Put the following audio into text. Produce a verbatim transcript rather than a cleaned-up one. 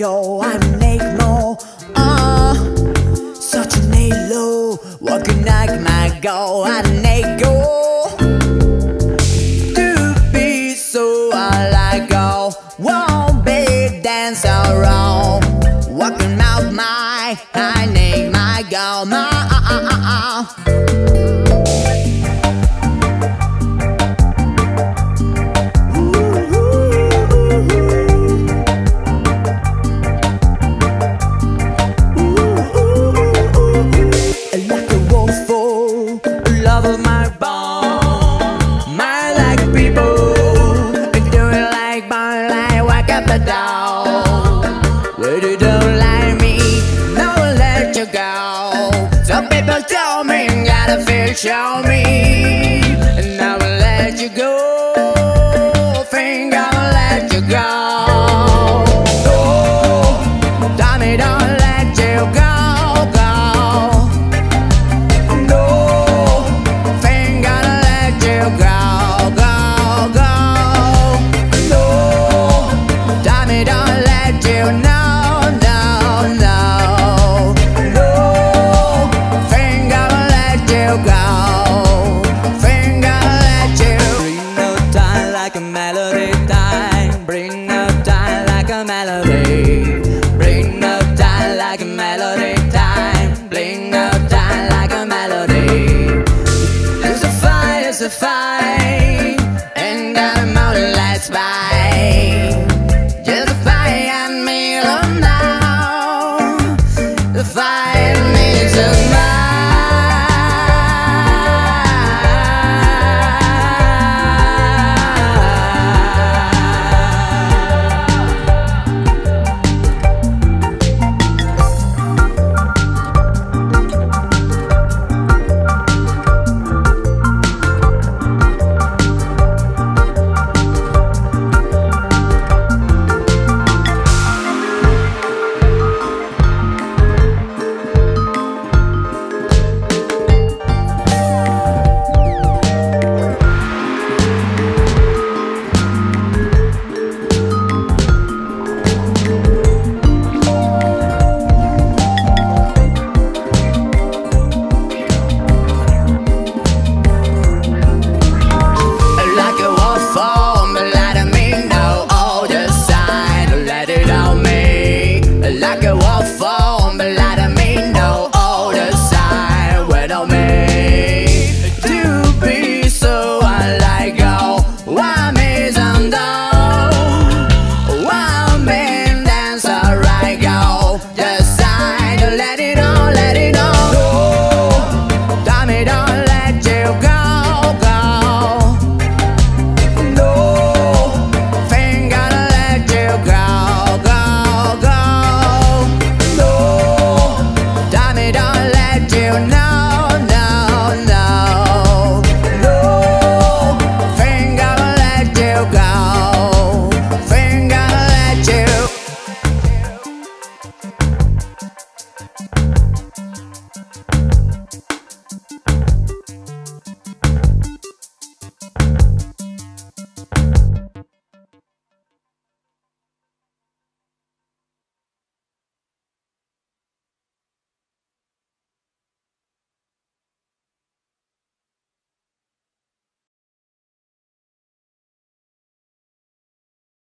go and make more. Ah, uh, such an elo. What can I my go and make go? To be so I like go. Won't be dance around. What can out my I name my go my. Uh, uh, uh, uh. Love of my bone, my like people, do it like my like wake up the dog. Well, you don't like me, no one let you go. Some people tell me, gotta feel, show me, and I will let you go. Think I will let you go. Oh, Tommy, don't let you go. Fine, and I'm out of lights by just find me alone now. The fire needs a yeah.